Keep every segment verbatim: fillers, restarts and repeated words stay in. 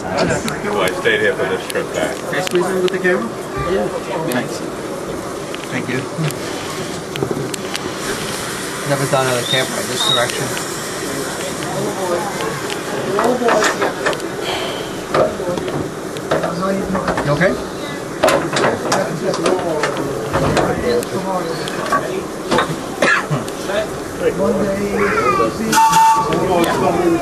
So I stayed here for this trip back. Can I squeeze in with the camera? Yeah. Nice. Thank you. Never done a camera in this direction. You okay? One day you'll see. You know what I mean?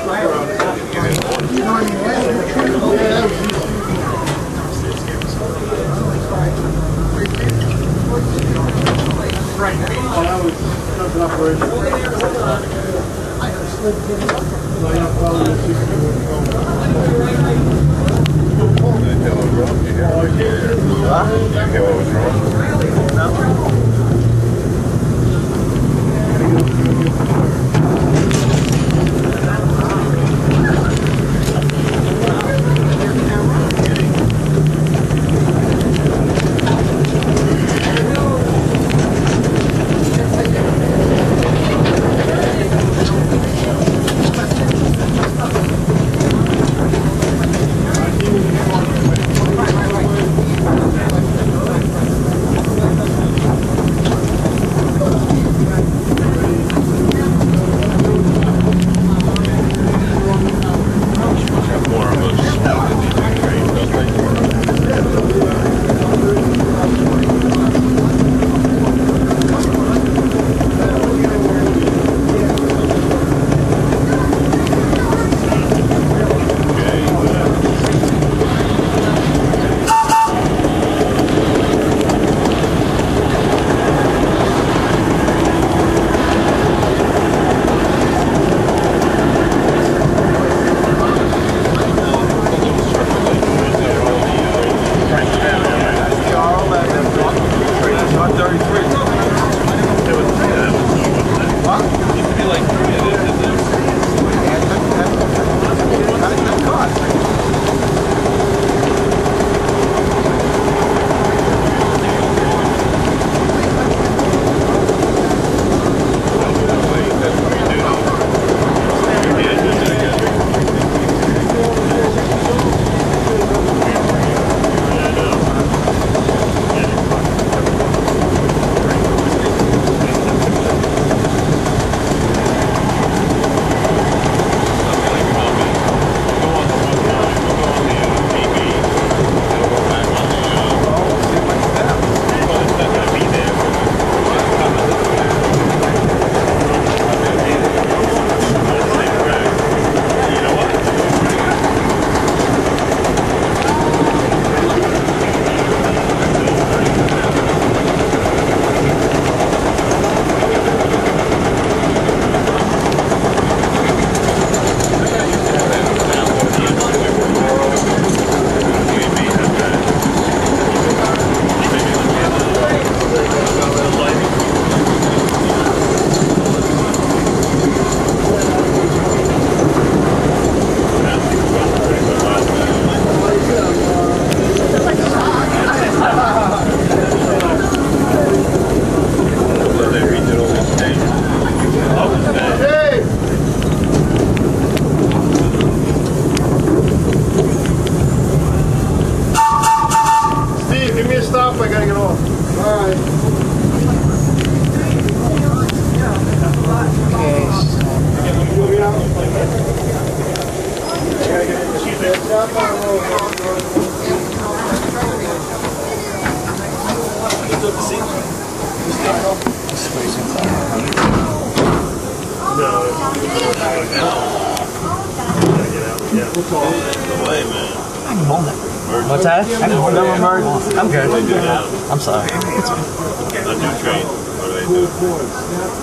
What's that? I'm, I'm good. I'm sorry. The new train. What do they do?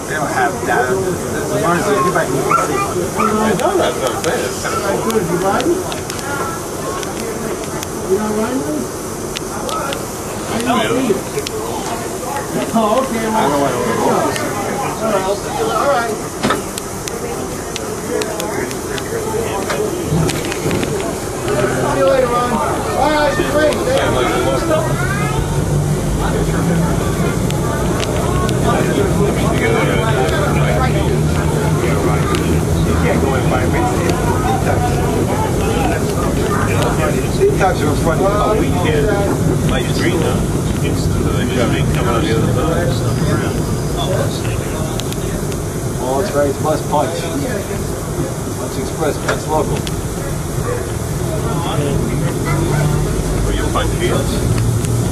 They don't have that. Anybody can see. I know that's what I'm saying. You ride it? You don't ride it? I don't need it. Oh, okay. I don't want to go. All right. See you later, Ron. All right, great. You can't go in by couch in front of a weekend, like three now. It's coming out the other side. All trains must punch. Punch Express, punch local. Or you punch here.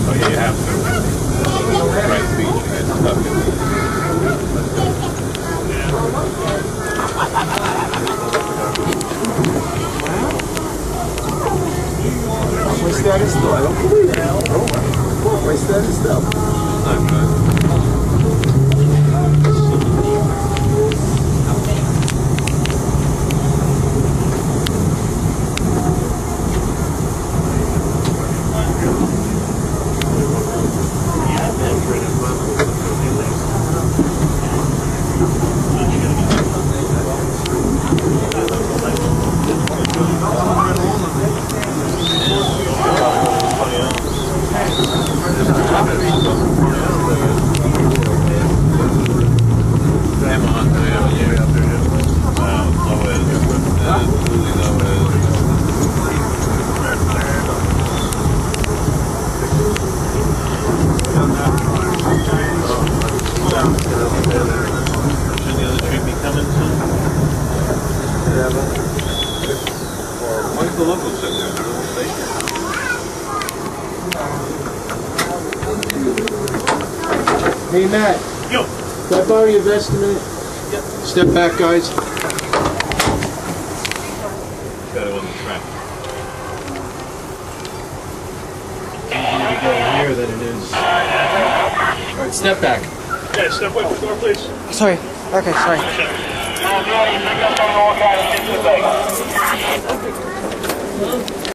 Oh yeah, you have to. Right feet, it's stuck in there. Waste that is though, I don't believe it. Don't waste that is though. I'm Hey Matt, yo, can I borrow your vest a minute? Yep. Step back, guys. Got it on the track. It's easier to go here than it is. All right, step back. Yeah, step away from the door, please. Sorry. Okay, sorry. Okay.